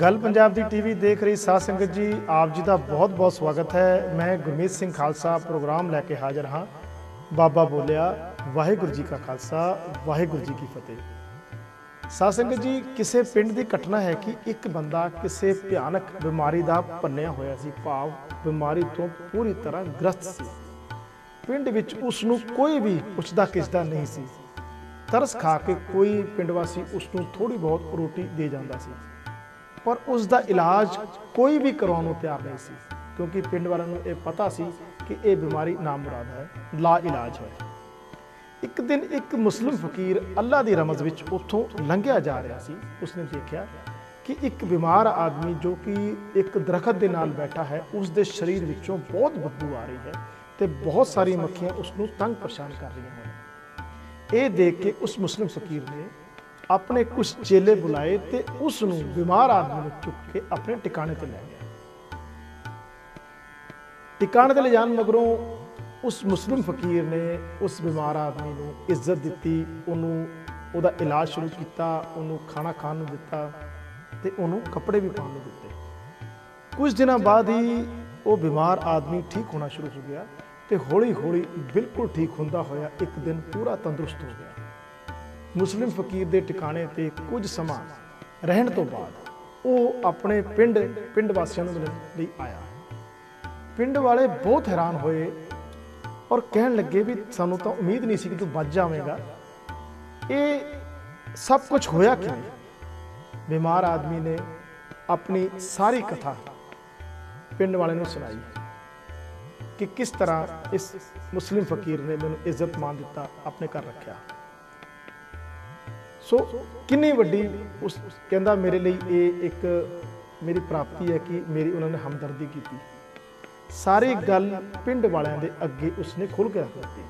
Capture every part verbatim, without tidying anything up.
गल पंजाब दी टीवी देख रही साथ संगत जी, आप जी का बहुत बहुत स्वागत है। मैं गुरमीत सिंह खालसा प्रोग्राम लेके हाजिर हाँ। बाबा बोलिया, वाहगुरु जी का खालसा, वाहगुरु जी की फतेह। साथ संगत जी, किसी पिंड की घटना है कि एक बंदा किसी भयानक बीमारी का भन्निया होया सी, भाव बीमारी तो पूरी तरह ग्रस्त सी। पिंड विच उसनूं कोई भी पुछदा किसदा नहीं सी। तरस खा के कोई पिंड वासी उसनूं थोड़ी बहुत रोटी दे जांदा सी, पर उसका इलाज कोई भी करवाउण नूं तैयार नहीं सी, क्योंकि पिंड वालों नूं ये पता सी कि ये बीमारी नामुराद है, ला इलाज है। एक दिन एक मुस्लिम फकीर अल्लाह की रमज विच उत्थों लंघिया जा रहा सी। उसने देखा कि एक बीमार आदमी जो कि एक दरखत के नाल बैठा है, उसके शरीर विचों बहुत बदबू आ रही है तो बहुत सारी मक्खियाँ उसनूं तंग परेशान कर रही हैं। ये देख के उस मुस्लिम फकीर ने अपने कुछ चेले बुलाए ते उस बीमार आदमी को चुक के अपने टिकाने ते ले गया। टिकाने ते ले जान मगरों उस मुस्लिम फकीर ने उस बीमार आदमी को इज्जत दी, उन्होंने उदा इलाज शुरू किया, उन्होंने खाना खाने दिता ते उन्होंने कपड़े भी पाने दिते। कुछ दिनों बाद ही वो बीमार आदमी ठीक होना शुरू हो गया ते हौली हौली बिल्कुल ठीक होंदा होया एक दिन पूरा तंदुरुस्त हो गया। मुस्लिम फकीर दे टिकाने ते कुछ समा रहण तो बाद वो अपने पिंड पिंड वासियों नूं मिलण लई आया। पिंड वाले बहुत हैरान होए और कहण लगे भी सानूं तां उम्मीद नहीं सी कि तू बच जावेगा, ये सब कुछ होया किवें। बीमार आदमी ने अपनी सारी कथा पिंड वाले नूं सुणाई कि किस तरह इस मुस्लिम फकीर ने मैनूं इज्जत मान दिता, अपने घर रखा। सो कितनी वड्डी उस कहंदा मेरे लिए ये एक मेरी प्राप्ति है कि मेरी उन्होंने हमदर्दी की। सारी गल पिंड वालों के अगे उसने खुल के रख दी।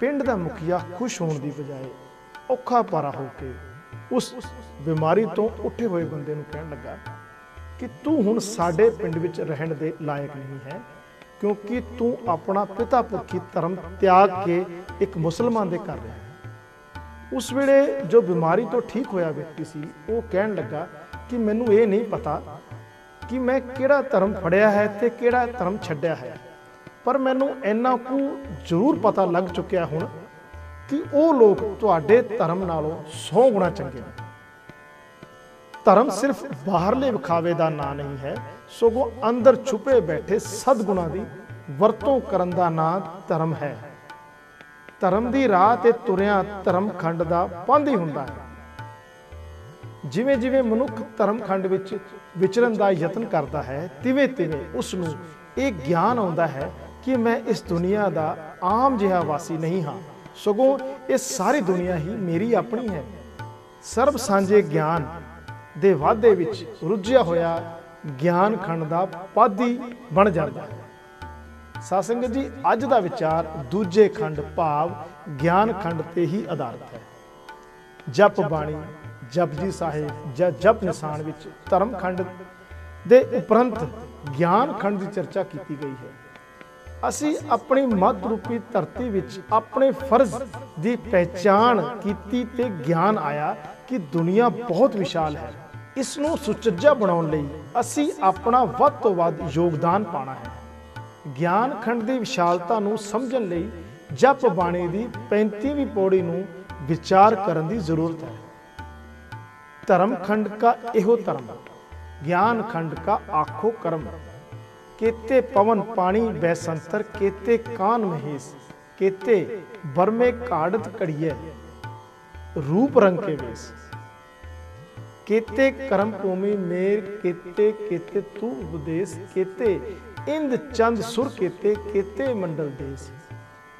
पिंड का मुखिया खुश होने की बजाय औखा पारा होके उस बीमारी तो उठे हुए बंदे नूं कहण लगा कि तू हुण साडे पिंड विच रहण दे लायक नहीं है, क्योंकि तू अपना पिता पुरखी धर्म त्याग के एक मुसलमान दे कर रहा है। उस वेले जो बीमारी तो ठीक होया व्यक्ति सी वो कहण लगा कि मैनूं ये नहीं पता कि मैं किहड़ा धर्म फड़िया है ते किहड़ा धर्म छड्डिया है, पर मैनूं इन्ना कु जरूर पता लग चुकिया हुण कि वो लोग तुहाडे धर्म नालों सौ गुणा चंगे ने। धर्म सिर्फ बाहरले विखावे का ना नहीं है, सगों अंदर छुपे बैठे सदगुणा की वरतों करन दा ना धर्म है। धर्म की राह ते तुरिया धर्म खंड दा पंध ही हुंदा है। जिवें जिवें मनुख धर्म खंड विच विचरन दा यतन करता है, तिवें तिवें उसनूं ये ज्ञान आउंदा है कि मैं इस दुनिया का आम जिहा वासी नहीं हाँ, सगों ये सारी दुनिया ही मेरी अपनी है। सर्ब सांझे ज्ञान दे वादे विच रुझिया होया ज्ञान खंड दा पादी बन जाता है। साथ संगत जी, अज दा विचार दूजे खंड भाव ज्ञान खंड ते ही आधारित है। जप बाणी, जपजी साहिब जां जप निशान विच धर्म खंड दे उपरंत ज्ञान खंड की चर्चा की गई है। असी अपनी मत रूपी धरती विच अपने फर्ज की पहचान की ते ज्ञान आया कि दुनिया बहुत विशाल है। इसनूं सुचज्जा बनाउण लई असी अपना वध तों वध योगदान पाना है। ज्ञान खंड की विशालता नूं समझण लई जप बाणी की पैंतीवीं पौड़ी नूं विचार करन दी जरूरत है। धर्म खंड का इहो धर्म, ज्ञान खंड का आखो कर्म। केते पवन पानी बैसंतर, केते कान महेश, केते बरमे काड़त कड़िए, रूप रंग के वेश। केते कर्म भूमि मेर, केते केते तू उपदेश, केते इंद चंद सुर, केते केते मंडल देश,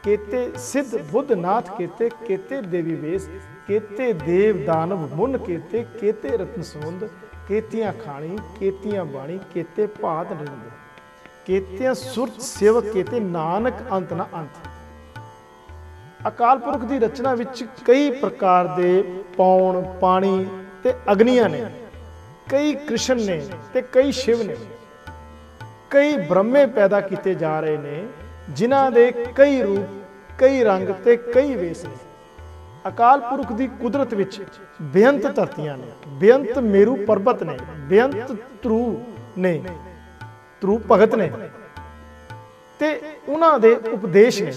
केते सिद्ध बुद्ध नाथ, केते केते देवी वेश, केते देव दानव मुन, केते केते रत्न सौंद, केतियां खाणी, केतियां बाणी, केते भात नृंद, केतियां सुरत सेवक, केते नानक अंत ना अंत। अकाल पुरख की रचना विच कई प्रकार के पौन पानी ते अग्नियां ने, कई कृष्ण ने ते कई शिव ने, कई ब्रह्मे पैदा किए जा रहे हैं, जिन्हां दे कई रूप, कई रंग ते कई वेश ने। अकाल पुरख की कुदरत विच बेअंत धरतियां ने, बेअंत मेरू परबत ने, बेअंत तरू ने, तरू भगत ने ते उन्हां दे उपदेश ने,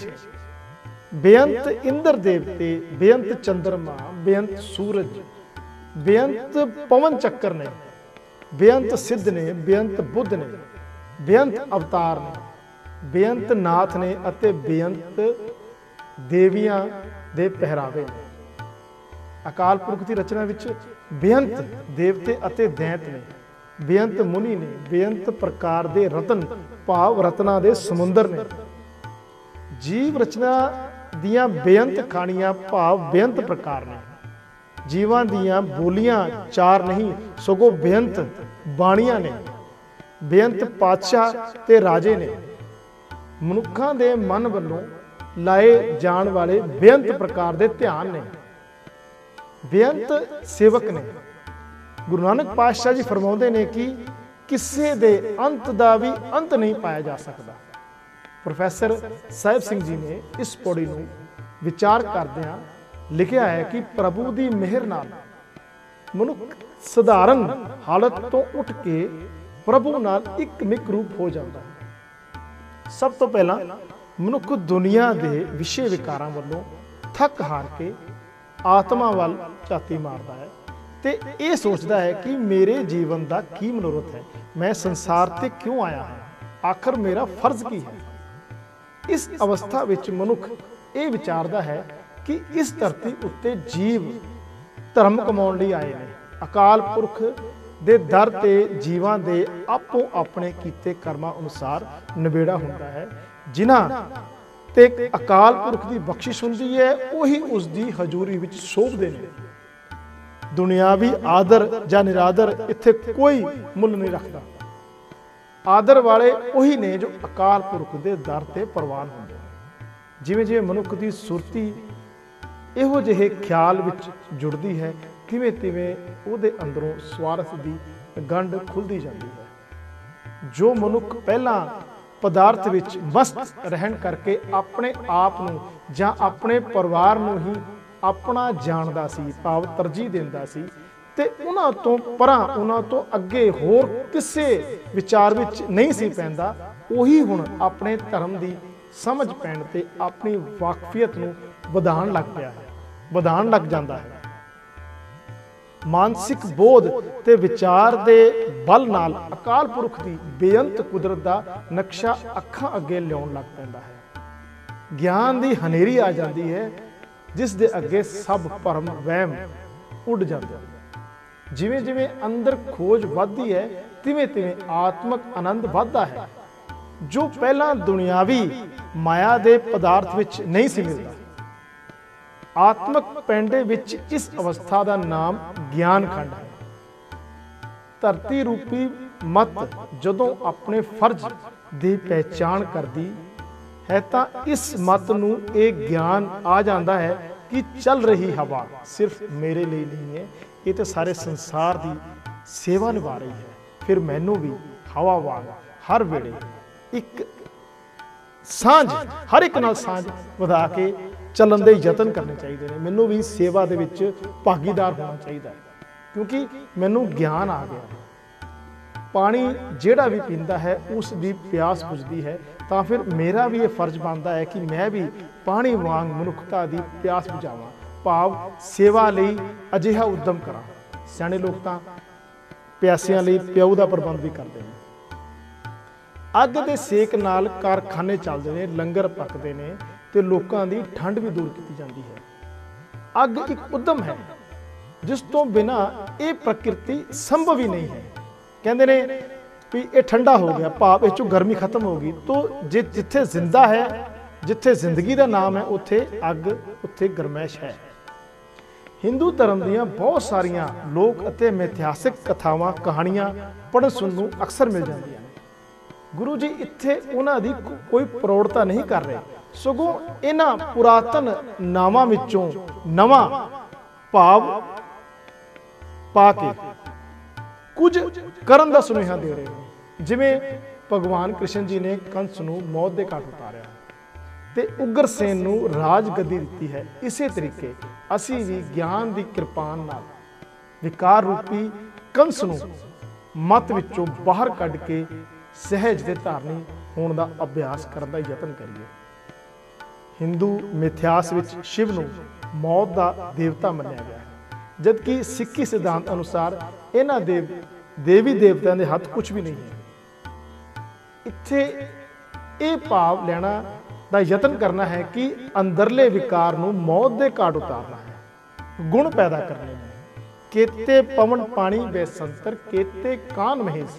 बेअंत इंद्र देवते, बेअंत चंद्रमा, बेअंत सूरज, बेअंत पवन चक्कर ने, बेअंत सिद्ध ने, बेअंत बुद्ध ने, बेअंत अवतार ने, बेअंत नाथ ने अते बेअंत देवियां दे पहरावे। अकाल पुरख की रचना विच बेअंत देवते अते दैंत ने, बेअंत मुनि ने, बेअंत प्रकार दे रतन भाव रतना दे समुंदर ने, जीव रचना दियां बेअंत खाणियां भाव बेअंत प्रकार ने, जीवां दियां बोलियां चार नहीं सगो बेअंत बाणियां ने, बेअंत पातशाह ते राजे ने, मनुक्खां दे मन वल्लों लाए जान वाले बेअंत प्रकार के ध्यान ने, बेअंत सेवक ने। गुरु नानक पातशाह जी फरमाते हैं कि किसी दे अंत दा भी अंत नहीं पाया जा सकता। प्रोफैसर साहिब सिंह जी ने इस पौड़ी को विचार करदियां लिखा है कि प्रभु की मेहर नाल मनुख सधारण हालत तो उठ के प्रभु नाल एक मिक रूप हो जाता है। सब तो पहला मनुख दुनिया के विषय विकारां वालों थक हार के आत्मा वाल झाती मारता है तो यह सोचता है कि मेरे जीवन का की मनोरथ है, मैं संसार से क्यों आया हाँ, आखिर मेरा फर्ज की है। इस अवस्था विच मनुख ये विचारता है कि इस धरती उत्ते जीव धर्म कमाउण लई आए हैं। अकाल पुरख दे दर ते जीवां दे आपो अपने कीते कर्मां अनुसार नबेड़ा होता है। जिन्हां ते अकाल पुरख की बख्शिश होंदी है उही उसकी हजूरी विच शोभदे ने। दुनियावी आदर जां निरादर इत्थे कोई मुल नहीं रखता। आदर वाले उही ने जो अकाल पुरख के दर ते परवान होंदे। जिवें जिवें मनुख की सुरती इहो जिहे ख्याल विच जुड़दी है तिवें तिवें उहदे अंदरों स्वार्थ की गंढ खुलदी जाती है। जो मनुख पहला पदार्थ विच मस्त रहन करके अपने आप नूं जां अपने परिवार नूं ही अपना जानदा सी, भाव तरजीह दिंदा सी ते उन्हां तों परां उन्हां तों अगे होर किसे विचार विच नहीं सी पैंदा, उही हुण अपने धर्म दी समझ पैण ते अपनी वाकफियत नूं वधाण लग पिया है, वधाण लग जांदा है। मानसिक बोध ते विचार दे बल नाल अकाल पुरख दी बेअंत कुदरत दा नक्शा अखां अगे लियाउण लग पैंदा है। ज्ञान दी हनेरी आ जाती है जिस दे अगे सब भरम वहम उड़ जाते हैं। जिवें जिवें अंदर खोज वधदी है तिवें तिवें आत्मक आनंद वधदा है, जो पहला दुनियावी माया दे पदार्थ विच नहीं सी मिलदा। आत्मक पेंडे विच इस अवस्था का नाम ज्ञान खंड है। धरती रूपी मत जदों अपने फर्ज की पहचान करती है तो इस मत नूं एक ज्ञान आ जाता है कि चल रही हवा सिर्फ मेरे लिए नहीं है, ये तो सारे संसार की सेवा निभा रही है। फिर मैनू भी हवा वांग हर वेले एक सांझ हर एक नाल सांझ वधा के चलन दे यतन करने चाहिए ने। मैनू भी सेवा दे विच भागीदार होना चाहिए क्योंकि मैनू ज्ञान आ गया। पानी जेड़ा भी पींदा है उस दी प्यास बुझदी है तो फिर मेरा भी ये फर्ज बनता है कि मैं भी पानी वांग मनुखता दी प्यास बुझावां, भाव सेवा लई अजिहा उद्यम करां। सियाणे लोग तां प्यासियां लई प्याऊ दा प्रबंध भी करदे ने। अग दे सेक नाल कारखाने चलदे ने, लंगर पकदे ने ते लोकां दी ठंड भी दूर की जाती है। अग एक उद्यम है जिस तो बिना ये प्रकृति संभव ही नहीं है। कहते ने भी ये ठंडा हो गया भाप इस गर्मी खत्म हो गई तो जे जिथे जिंदा है, जिथे जिंदगी का नाम है उत्थे अग, उत्थे गरमैश है। हिंदू धर्म दियाँ बहुत सारिया लोक अते इतिहासिक कथावां कहानियां पढ़ सुन नूं अक्सर मिल जांदियां ने। गुरु जी इत्थे उन्हां दी कोई प्रौड़ता नहीं कर रहे, सगों इन्हां पुरातन नावां विचों नवां भाव पा के कुछ करन दा सुनेहा दे रहे हैं। जिवें भगवान कृष्ण जी ने कंस नूं मौत दे घाट उतारिया, ते उगर सेन नू राज गद्दी दित्ती है। इसे तरीके असी भी ज्ञान की कृपान नाल विकार रूपी कंस नू मत विचों बाहर कढ़ के सहज ते धारनी होण दा अभ्यास करन दा यतन करिए। हिंदू मिथ्यास विच शिव नू मौत दा देवता मन्निया गया है, जबकि सिक्खी सिद्धांत अनुसार इन्हां देव देवी देवताओं के हथ कुछ भी नहीं है। इत्थे ये भाव लेना ਦਾ ਯਤਨ करना है कि अंदरले विकार ਨੂੰ ਮੌਤ ਦੇ ਘਾਟ ਉਤਾਰਨਾ ਹੈ, गुण पैदा करने हैं। केते पवन पानी बेसंतर केते कान महेश।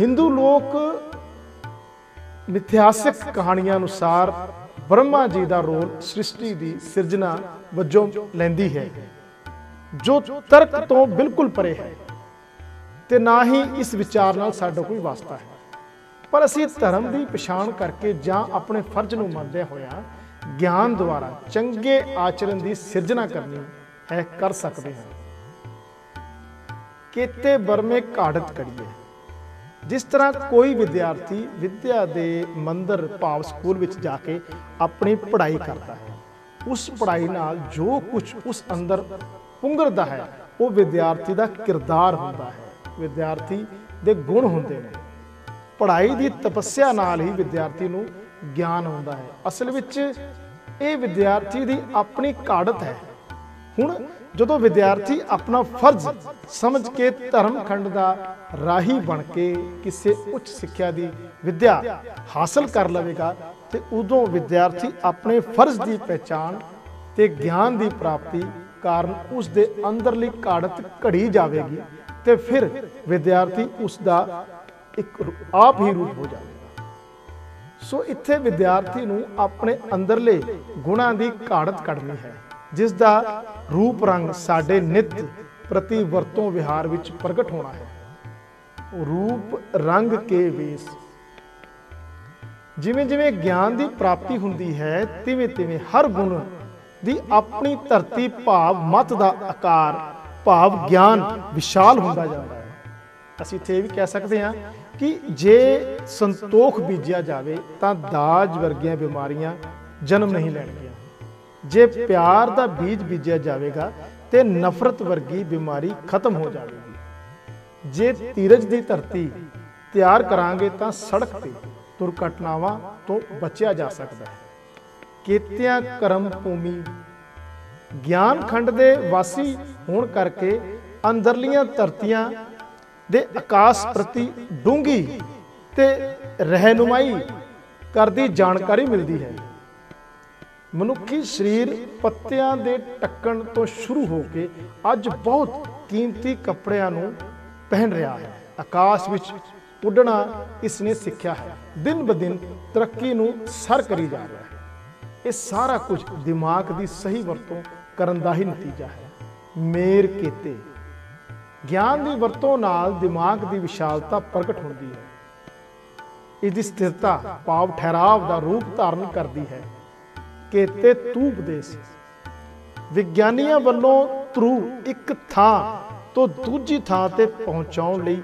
हिंदू लोग ਮਿਥਿਹਾਸਿਕ कहानियां अनुसार ब्रह्मा जी का रोल सृष्टि की सिरजना वजों ਲੈਂਦੀ है, जो तर्क तो बिल्कुल परे है ते ना ही इस विचार ਨਾਲ ਸਾਡਾ कोई वास्ता है। पर असी धर्म की पछाण करके जां अपने फर्ज नूं मनदे होया ज्ञान द्वारा चंगे आचरण की सिरजना करनी है कर सकते हैं। केते बरमे काढ़त करिए। जिस तरह कोई विद्यार्थी विद्या दे मंदिर भाव स्कूल विच जाके अपनी पढ़ाई करता है, उस पढ़ाई नाल जो कुछ उस अंदर पुंगरदा है वो विद्यार्थी का किरदार होता है, विद्यार्थी दे गुण होंदे ने। पढ़ाई की तपस्या नाल ही विद्यार्थी नूं ज्ञान आउंदा है। असल विच ये विद्यार्थी की अपनी काड़त है। हुण जदों विद्यार्थी अपना फर्ज समझ के धर्म खंड दा राही बन के किसी उच्च सिक्ख्या की विद्या हासिल कर लवेगा तो उदों विद्यार्थी अपने फर्ज की पहचान ते ज्ञान की प्राप्ति कारण उसके अंदरली काड़त घड़ी जाएगी तो फिर विद्यार्थी उसका एक आप ही रूप हो जाएगा। सो इत्थे विद्यार्थी नूं अपने अंदरले गुणां दी काड़त कढ़नी है, जिस दा रूप रंग साडे नित प्रति वरतों विहार विच प्रगट होना है। रूप रंग के वेस जिवें जिवें ज्ञान दी प्राप्ति हुंदी है तिवें तिवें हर गुण दी अपनी धरती भाव मत दा आकार भाव ज्ञान विशाल हुंदा जांदा है। असीं इत्थे भी कह सकते हैं कि जे संतोख बीजिया जाए तो दाज वर्गिया बीमारियां जन्म नहीं लैणगियां, जे प्यार का बीज बीजिया जाएगा तो नफरत वर्गी बीमारी खत्म हो जाएगी। जे तीरज की धरती तैयार करांगे तो सड़क पर दुर्घटनावां तो बचया जा सकता है। केतिया कर्म भूमि ज्ञान खंड के वासी होण करके अंदरलियां धरतियां दे आकाश प्रति डूंगी ते रहनुमाई करदी जानकारी मिलती है। मनुखी शरीर पत्तियां दे टक्कण तो शुरू होके अज बहुत कीमती कपड़ियां नूं पहन रहा है। आकाश विच उड़ना इसने सीखा है। दिन ब दिन तरक्की नूं सर करी जा रहा है। ये सारा कुछ दिमाग की सही वरतों करन दा ही नतीजा है। मेर केते ज्ञान की वरतों नाल दिमाग की विशालता प्रगट होती है। इसकी स्थिरता भाव ठहराव का रूप धारण करती है। केते तूप देश विज्ञानियों वालों थ्रू एक थां तो दूजी थां ते पहुँचाउण लई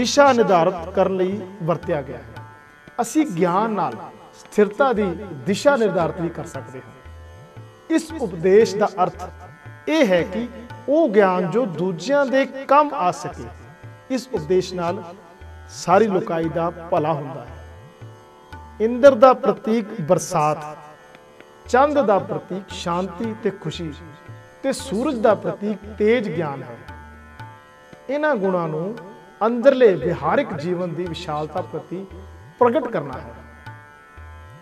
दिशा निर्धारित करन लई वरत्या गया है। असी ज्ञान नाल स्थिरता की दिशा निर्धारित भी कर सकते हैं। इस उपदेश का अर्थ यह है कि वो ज्ञान जो दूजियां दे काम आ सके। इस उपदेश नाल सारी लुकाई दा भला हुंदा है। इंद्र दा प्रतीक बरसात, चंद दा प्रतीक शांति ते खुशी ते सूरज दा प्रतीक तेज ज्ञान है। इन्हां गुणां नूं अंदरले विहारिक जीवन की विशालता प्रति प्रगट करना है।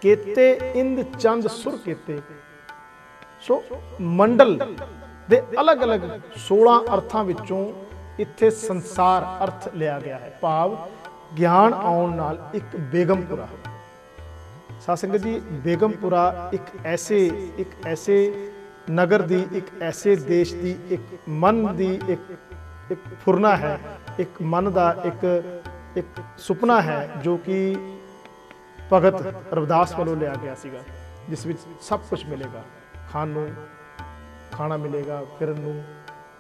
केते इंद चंद सुर केते, सो मंडल दे अलग अलग सोलह अर्थां विचों इत्थे संसार अर्थ लिया गया है। भाव ज्ञान आउण नाल एक बेगमपुरा। साध संगत जी, बेगमपुरा एक ऐसे एक ऐसे नगर दी, एक ऐसे देश दी, एक मन दी एक एक फुरना है, एक मन दा एक एक सुपना है, जो कि भगत रविदास वालों लिया गया सीगा, जिस विच सब कुछ मिलेगा। खानू खाना मिलेगा, फिरन नूं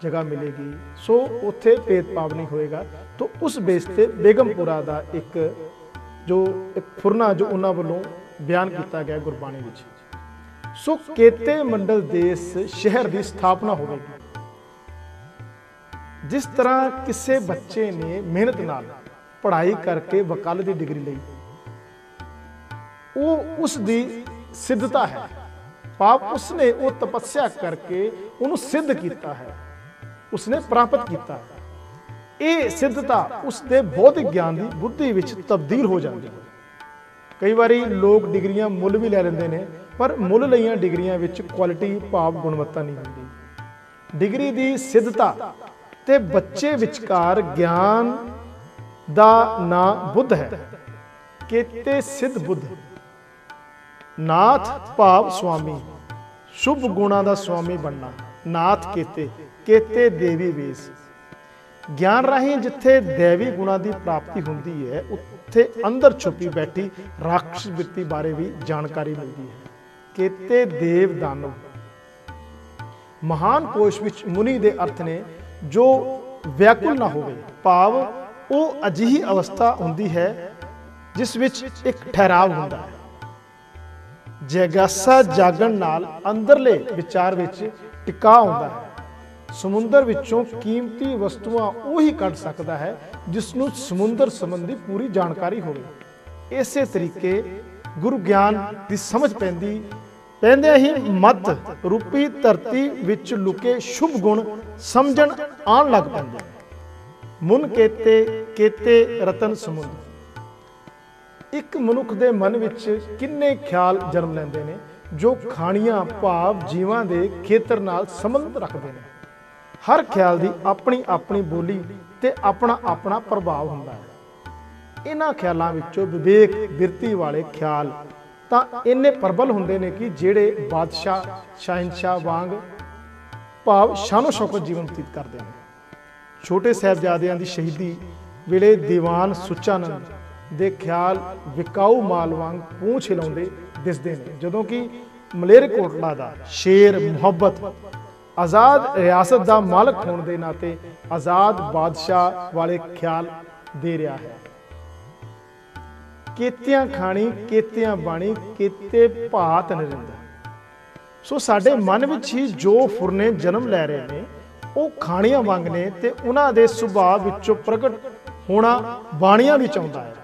जगह मिलेगी, सो उत्थे भेदभाव नहीं होएगा। तो उस बेस ते बेगमपुरा दा एक जो एक फुरना जो उन्हां वालों बयान किया गया गुरबाणी में। सो केते मंडल देश शहर की स्थापना होगी। जिस तरह किसी बच्चे ने मेहनत नाल पढ़ाई करके वकालत की डिग्री ली, वो उसकी सिद्धता है, पाप उसने वो तपस्या करके उन्होंने सिद्ध किया है, उसने प्राप्त किया है। ये सिद्धता उसके बौद्धिक ज्ञान की बुद्धि विच तब्दील हो जाती है। कई बारी लोग डिग्रियां मुल भी ले लेंदे ने, पर मुल लईयां डिग्रियां विच क्वालिटी भाव गुणवत्ता नहीं होंदी। डिग्री की सिद्धता ते बच्चे विचकार ज्ञान दा ना बुद्ध है। केते सिद्ध बुद्ध नाथ भाव स्वामी, शुभ गुणा का स्वामी बनना नाथ केते केते देवी वेस। ज्ञान राही जिथे दैवी गुणा की प्राप्ति होती है, उत्थे अंदर छुपी बैठी राक्षस वृत्ति बारे भी जानकारी मिलती है। केते देव दानव। महान कोश विच मुनि दे अर्थ ने जो व्याकुल ना होवे, भाव वो अजिही अवस्था होती है जिस विच एक ठहराव होता है। जैगासा जागण नाल अंदरले विचार विच टिका होता है। समुंदर विचों कीमती वस्तुआं उही कढ़ सकता है जिसनूं समुंदर संबंधी पूरी जानकारी होवे। इसे तरीके गुरु ज्ञान की समझ पैंदी पैंदे ही मत रूपी धरती विच लुके शुभ गुण समझण आण लग पैंदे। मुन केते केते रतन समुंदर। एक मनुख के मन विच किन्ने ख्याल जन्म लेंदे ने जो खाणियां भाव जीवां के खेतर नाल संबंध रखते हैं। हर ख्याल की अपनी अपनी बोली ते अपना अपना प्रभाव होंदा है। इन्हां ख्यालों विचों विवेक बिरती वाले ख्याल तां इन्ने प्रबल होंदे ने कि जिहड़े बादशाह शहनशाह वांग भाव शानो शौकत जीवन बतीत करते हैं। छोटे साहिबजादियां की शहीदी वेले दिवान सुचानंद दे ख्याल विकाऊ माल वांग पूंछ हिलाउंदे दिसदे ने, जदों कि मलेर कोटला दा शेर मुहब्बत आज़ाद रियासत दा मालक होण दे नाते आज़ाद बादशाह वाले ख्याल दे रहा है। केतियां खाणी केतियां बाणी केते भात नरिंदा। सो साडे मन विच ही जो फुरने जन्म लै रहे ने वो खाणियां वांग ने ते उन्हां दे सुभाव विचों प्रगट होना बाणियां विच आउंदा है।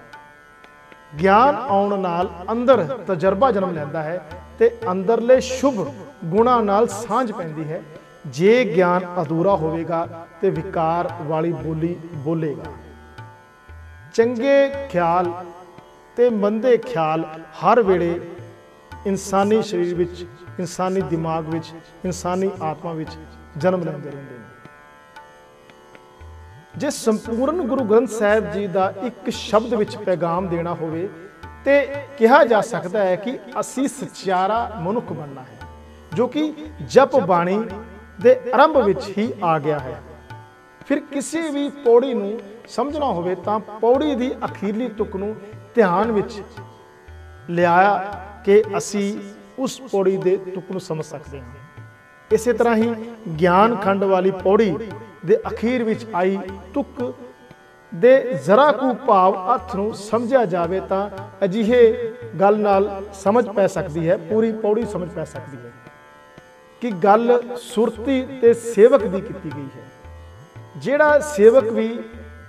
ज्ञान आउण नाल अंदर तजर्बा जन्म लैंदा है ते अंदरले शुभ गुणा नाल सांझ पैंदी है। जे ज्ञान अधूरा होवेगा ते विकार वाली बोली बोलेगा। चंगे ख्याल ते मंदे ख्याल हर वेले इंसानी शरीर विच, इंसानी दिमाग विच, इंसानी आत्मा विच जन्म लैंदे रहिंदे ने। जे संपूर्ण गुरु ग्रंथ साहिब जी का एक शब्द विच पैगाम देना होवे ते कहा जा सकता है कि असी सचारा मनुख बनना है, जो कि जप बाणी दे आरंभ विच ही आ गया है। फिर किसी भी पौड़ी नूं समझना होवे तां पौड़ी दी अखीरली तुक नूं ध्यान विच लिया के असी उस पौड़ी दे तुक नूं समझ सकते हैं। इसे तरह ही ज्ञान खंड वाली पौड़ी दे अखीर विच आई तुक दे जरा कु भाव अर्थ नूं समझा जावे तां अजिहे गल नाल समझ पै सकती है, पूरी पौड़ी समझ पै सकती है कि गल सुरती ते सेवक दी कीती गई है। जिहड़ा सेवक भी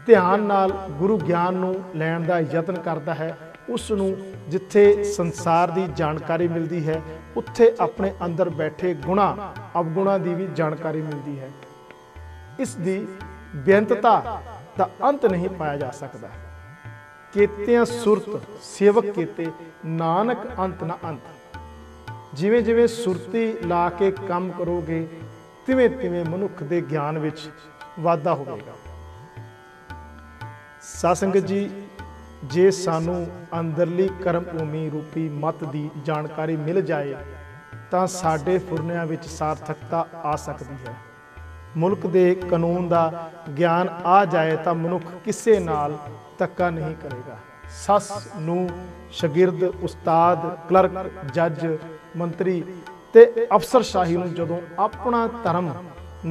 ध्यान नाल गुरु ज्ञान नूं लैण दा यतन करता है, उस नूं जिथे संसार की जानकारी मिलती है, उत्थे अपने अंदर बैठे गुणा अवगुणा की भी जानकारी मिलती है। इस दी बेअंतता दा अंत नहीं पाया जा सकता। केतियां सुरत सेवक केते नानक अंत ना अंत। जिवें जिवें सुरती ला के काम करोगे तिवें तिवें मनुख दे ज्ञान विच वाधा होवेगा। सासंगत जी, जे सानू अंदरली कर्म भूमि रूपी मत दी जानकारी मिल जाए तां साडे फुरनियां विच सार्थकता आ सकती है। मुल्क दे कानून दा ज्ञान आ जाए तो मनुख किसे नाल धक्का नहीं करेगा। सस नूं शगिर्द उस्ताद क्लर्क जज मंत्री ते अफसरशाही नूं जदों अपना धर्म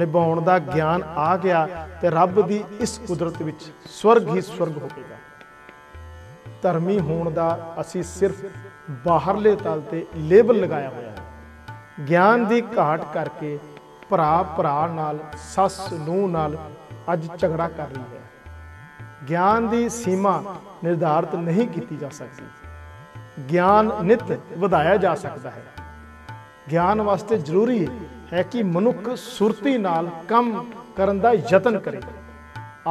निभाउण दा ज्ञान आ गया तो रब की इस कुदरत विच स्वर्ग ही स्वर्ग होवेगा। ਧਰਮੀ ਹੋਣ ਦਾ ਅਸੀਂ ਸਿਰਫ ਬਾਹਰਲੇ ਤਲ ਤੇ ਲੇਬਲ ਲਗਾਇਆ ਹੋਇਆ ਹੈ। ਗਿਆਨ ਦੀ ਘਾਟ ਕਰਕੇ ਭਰਾ ਭਰਾ ਨਾਲ, ਸੱਸ ਨੂੰਹ ਨਾਲ ਅੱਜ ਝਗੜਾ ਕਰ ਰਹੀ ਹੈ। ਗਿਆਨ ਦੀ ਸੀਮਾ ਨਿਰਧਾਰਤ ਨਹੀਂ ਕੀਤੀ ਜਾ ਸਕਦੀ। ਗਿਆਨ ਨਿਤ ਵਧਾਇਆ ਜਾ ਸਕਦਾ ਹੈ। ਗਿਆਨ ਵਾਸਤੇ ਜ਼ਰੂਰੀ ਹੈ ਕਿ ਮਨੁੱਖ ਸੁਰਤੀ ਨਾਲ ਕੰਮ ਕਰਨ ਦਾ ਯਤਨ ਕਰੇ।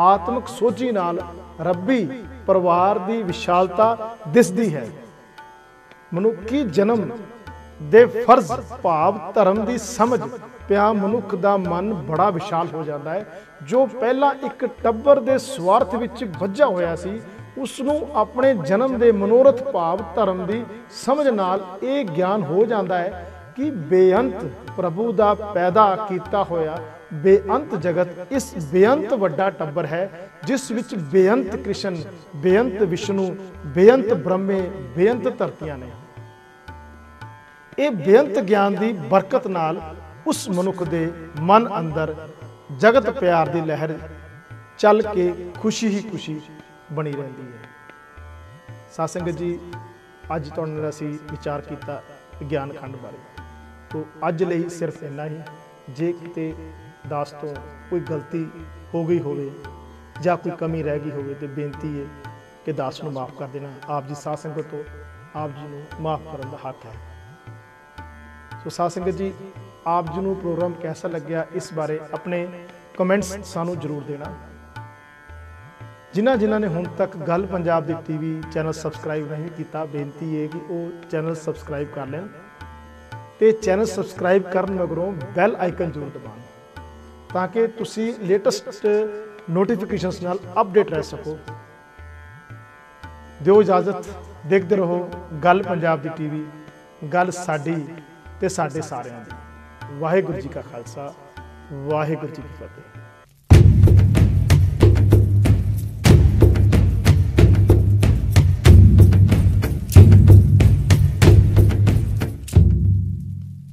ਆਤਮਿਕ ਸੋਝੀ ਨਾਲ ਰੱਬੀ ਪਰਿਵਾਰ ਦੀ ਵਿਸ਼ਾਲਤਾ ਦਿਸਦੀ ਹੈ। ਮਨੁੱਖੀ ਜਨਮ ਦੇ ਫਰਜ਼ ਭਾਵ ਧਰਮ ਦੀ ਸਮਝ ਪਿਆ ਮਨੁੱਖ ਦਾ ਮਨ ਬੜਾ ਵਿਸ਼ਾਲ ਹੋ ਜਾਂਦਾ ਹੈ। ਜੋ ਪਹਿਲਾਂ ਇੱਕ ਟੱਬਰ ਦੇ ਸਵਾਰਥ ਵਿੱਚ ਵੱਜਾ ਹੋਇਆ ਸੀ, ਉਸ ਨੂੰ ਆਪਣੇ ਜਨਮ ਦੇ ਮਨੋਰਥ ਭਾਵ ਧਰਮ ਦੀ ਸਮਝ ਨਾਲ ਇਹ ਗਿਆਨ ਹੋ ਜਾਂਦਾ ਹੈ ਕਿ ਬੇਅੰਤ ਪ੍ਰਭੂ ਦਾ ਪੈਦਾ ਕੀਤਾ ਹੋਇਆ बेअंत जगत इस बेअंत वड्डा टब्बर है, जिस विच बेअंत कृष्ण, बेअंत विष्णु, बेअंत ब्रह्मे, बेअंत धरतियां ने। ये बेअंत ज्ञान की बरकत नाल उस मनुख दे मन अंदर जगत प्यार दी लहर चल के खुशी ही खुशी बनी रहिंदी है। सासंग जी, अज तुहाडे नाल असीं विचार कीता ज्ञान खंड बारे, तो अज लई सिर्फ इन्ना ही। जे किते दास तो कोई गलती हो गई होवे जा कोई कमी रह गई होवे तो बेनती है कि दास को माफ़ कर देना। आप जी साध संगत तो आप जी को माफ़ करने का हक है। सो साध संगत जी, आप जी को प्रोग्राम कैसा लग्या इस बारे अपने कमेंट्स सानू जरूर देना। जिन्होंने जिन्होंने हुण तक गल पंजाब दी टीवी चैनल सबसक्राइब नहीं किया, बेनती है कि वो चैनल सबसक्राइब कर लें। तो चैनल सबसक्राइब कर मगरों बैल आइकन जरूर दबाओ ताकि तुसी लेटेस्ट नोटिफिकेशन्स नाल अपडेट रह सको। दिओ इजाजत, देखते रहो गल पंजाब दी टीवी, गल साडी ते साडे सारिआं दी। वाहिगुरू जी का खालसा, वाहिगुरू जी की फतेह।